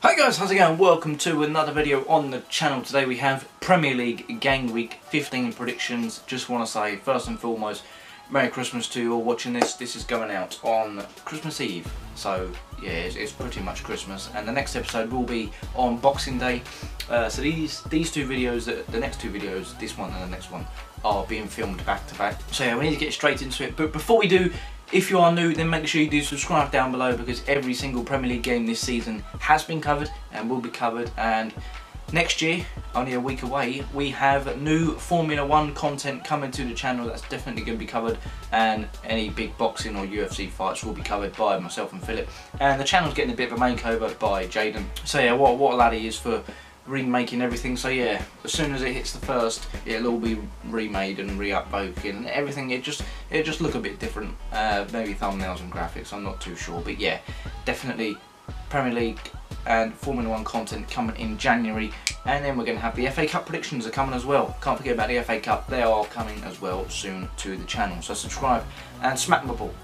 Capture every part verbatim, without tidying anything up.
Hi guys, how's it going? Welcome to another video on the channel. Today we have Premier League Game Week fifteen predictions. Just want to say, first and foremost, Merry Christmas to you all watching this. This is going out on Christmas Eve. So, yeah, it's, it's pretty much Christmas. And the next episode will be on Boxing Day. Uh, so these these two videos, the next two videos, this one and the next one, are being filmed back to back. So yeah, we need to get straight into it. But before we do, if you are new, then make sure you do subscribe down below, because every single Premier League game this season has been covered and will be covered. And next year, only a week away, we have new Formula One content coming to the channel. That's definitely going to be covered, and any big boxing or U F C fights will be covered by myself and Philip. And the channel's getting a bit of a makeover by Jaden. So yeah, what, what a lad he is for remaking everything. So yeah, as soon as it hits the first, it'll all be remade and re-upvoking and everything. It just it just look a bit different, uh, maybe thumbnails and graphics, I'm not too sure. But yeah, definitely Premier League and Formula One content coming in January, and then we're going to have the F A Cup predictions are coming as well. Can't forget about the F A Cup, they are coming as well soon to the channel. So subscribe and smack my ball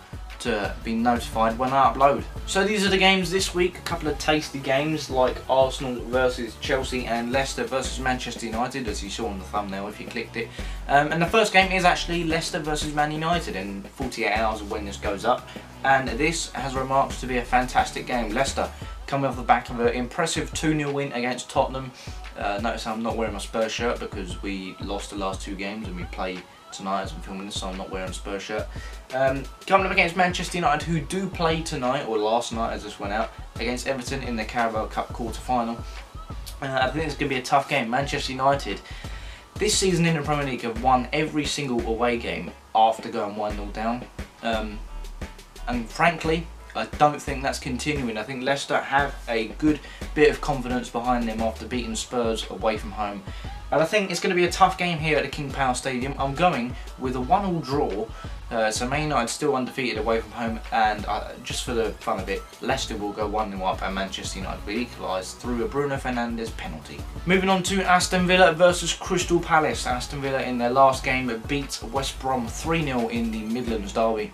to be notified when I upload. So these are the games this week, a couple of tasty games like Arsenal versus Chelsea and Leicester versus Manchester United, as you saw on the thumbnail if you clicked it. Um, and the first game is actually Leicester versus Man United in forty-eight hours of when this goes up, and this has remarks to be a fantastic game. Leicester coming off the back of an impressive two nil win against Tottenham. Uh, notice I'm not wearing my Spurs shirt because we lost the last two games and we play tonight as I'm filming this, so I'm not wearing a Spurs shirt. Um, coming up against Manchester United, who do play tonight, or last night as this went out, against Everton in the Carabao Cup quarter-final. Uh, I think it's going to be a tough game. Manchester United, this season in the Premier League, have won every single away game after going one nil down. Um, and frankly, I don't think that's continuing. I think Leicester have a good bit of confidence behind them after beating Spurs away from home. And I think it's going to be a tough game here at the King Power Stadium. I'm going with a one all draw. Uh, so Man United still undefeated away from home, and uh, just for the fun of it, Leicester will go one nil up and Manchester United will equalise through a Bruno Fernandes penalty. Moving on to Aston Villa versus Crystal Palace. Aston Villa in their last game beat West Brom three nil in the Midlands derby,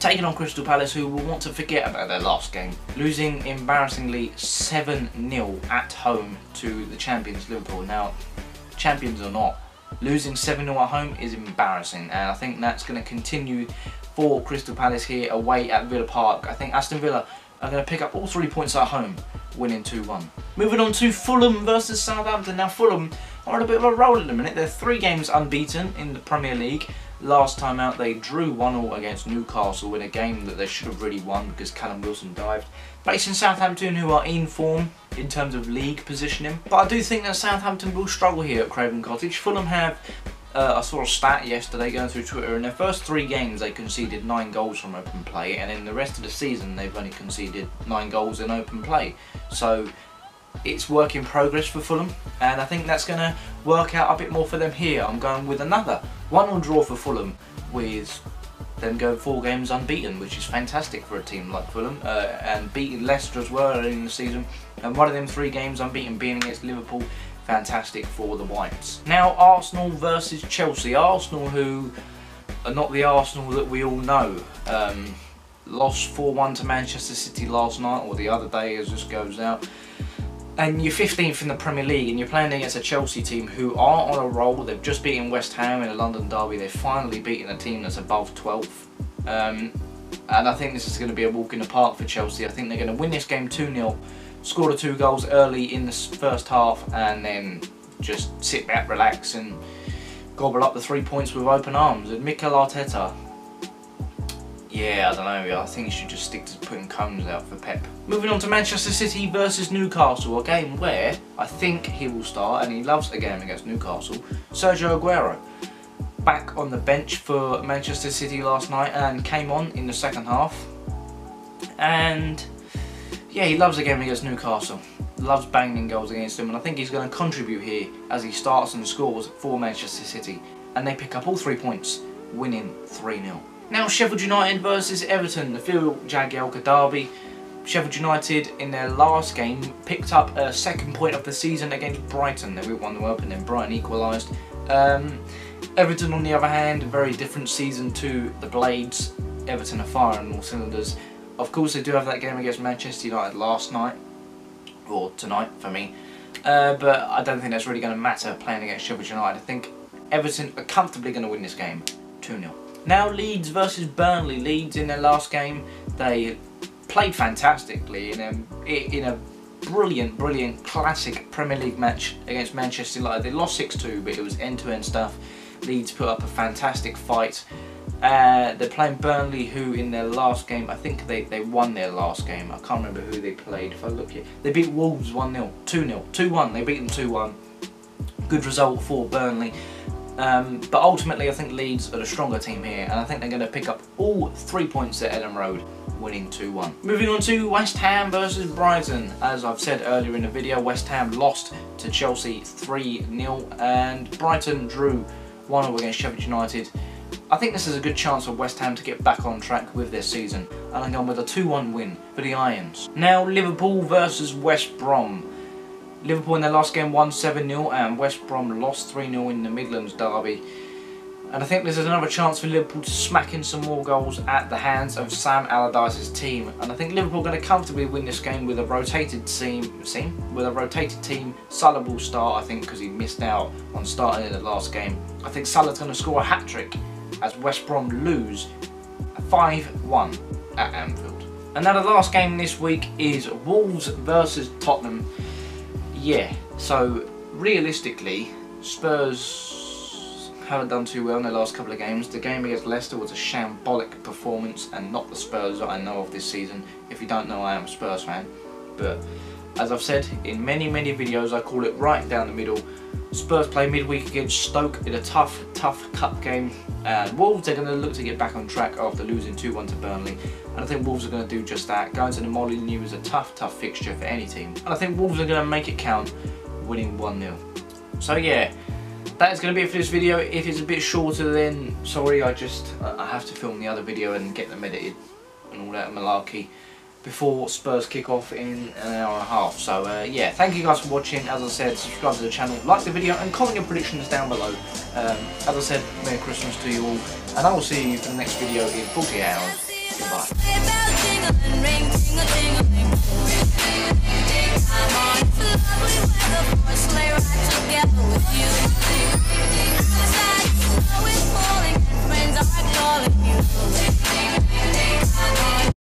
taking on Crystal Palace, who will want to forget about their last game, losing embarrassingly seven nil at home to the champions Liverpool. Now, champions or not, losing seven nil at home is embarrassing, and I think that's going to continue for Crystal Palace here away at Villa Park. I think Aston Villa are going to pick up all three points at home, winning two one. Moving on to Fulham versus Southampton. Now Fulham are on a bit of a roll at the minute. They're three games unbeaten in the Premier League. Last time out they drew one all against Newcastle in a game that they should have really won because Callum Wilson dived. Based in Southampton, who are in form in terms of league positioning. But I do think that Southampton will struggle here at Craven Cottage. Fulham have, uh, I saw a stat yesterday going through Twitter, in their first three games they conceded nine goals from open play, and in the rest of the season they've only conceded nine goals in open play. So it's work in progress for Fulham, and I think that's going to work out a bit more for them here. I'm going with another one all draw for Fulham, with them going four games unbeaten, which is fantastic for a team like Fulham, uh, and beating Leicester as well early in the season, and one of them three games unbeaten being against Liverpool, fantastic for the Whites. Now Arsenal versus Chelsea. Arsenal, who are not the Arsenal that we all know, um, lost four one to Manchester City last night, or the other day as this goes out. And you're fifteenth in the Premier League and you're playing against a Chelsea team who are on a roll. They've just beaten West Ham in a London derby. They've finally beaten a team that's above twelfth. Um, and I think this is going to be a walk in the park for Chelsea. I think they're going to win this game two nil, score the two goals early in the first half, and then just sit back, relax and gobble up the three points with open arms. And Mikel Arteta, yeah, I don't know, I think he should just stick to putting cones out for Pep. Moving on to Manchester City versus Newcastle, a game where I think he will start, and he loves a game against Newcastle. Sergio Aguero, back on the bench for Manchester City last night and came on in the second half. And yeah, he loves a game against Newcastle, loves banging goals against them, and I think he's going to contribute here as he starts and scores for Manchester City. And they pick up all three points, winning three nil. Now Sheffield United versus Everton, the Phil Jagielka derby. Sheffield United in their last game picked up a second point of the season against Brighton. They went one nil up and then Brighton equalised. Um, Everton on the other hand, a very different season to the Blades. Everton are firing all cylinders. Of course they do have that game against Manchester United last night, tonight for me. Uh, but I don't think that's really going to matter playing against Sheffield United. I think Everton are comfortably going to win this game two nil. Now Leeds versus Burnley. Leeds in their last game, they played fantastically in a, in a brilliant, brilliant classic Premier League match against Manchester United. They lost six two, but it was end-to-end stuff. Leeds put up a fantastic fight. Uh, they're playing Burnley, who in their last game, I think they, they won their last game. I can't remember who they played. If I look here, they beat Wolves one nil, two nil, two one. They beat them two one. Good result for Burnley. Um, but ultimately, I think Leeds are the stronger team here, and I think they're going to pick up all three points at Elland Road, winning two one. Moving on to West Ham versus Brighton. As I've said earlier in the video, West Ham lost to Chelsea three nil, and Brighton drew one all against Sheffield United. I think this is a good chance for West Ham to get back on track with their season, and I'm going with a two one win for the Irons. Now Liverpool versus West Brom. Liverpool in their last game won seven nil, and West Brom lost three nil in the Midlands derby. And I think this is another chance for Liverpool to smack in some more goals at the hands of Sam Allardyce's team. And I think Liverpool are going to comfortably win this game with a rotated team. team with a rotated team, Salah will start, I think, because he missed out on starting in the last game. I think Salah's going to score a hat trick as West Brom lose five one at Anfield. And now the last game this week is Wolves versus Tottenham. Yeah, so realistically, Spurs haven't done too well in their last couple of games. The game against Leicester was a shambolic performance and not the Spurs that I know of this season. If you don't know, I am a Spurs fan. But as I've said in many, many videos, I call it right down the middle. Spurs play midweek against Stoke in a tough, tough cup game. And Wolves are going to look to get back on track after losing two one to Burnley. And I think Wolves are going to do just that. Going to the Molineux is a tough, tough fixture for any team. And I think Wolves are going to make it count, winning one nil. So yeah, that is going to be it for this video. If it's a bit shorter then, sorry, I just, I have to film the other video and get them edited and all that malarkey before Spurs kick off in an hour and a half. So uh, yeah, thank you guys for watching. As I said, subscribe to the channel, like the video, and comment your predictions down below. Um, as I said, Merry Christmas to you all, and I will see you for the next video in forty-eight hours. Goodbye.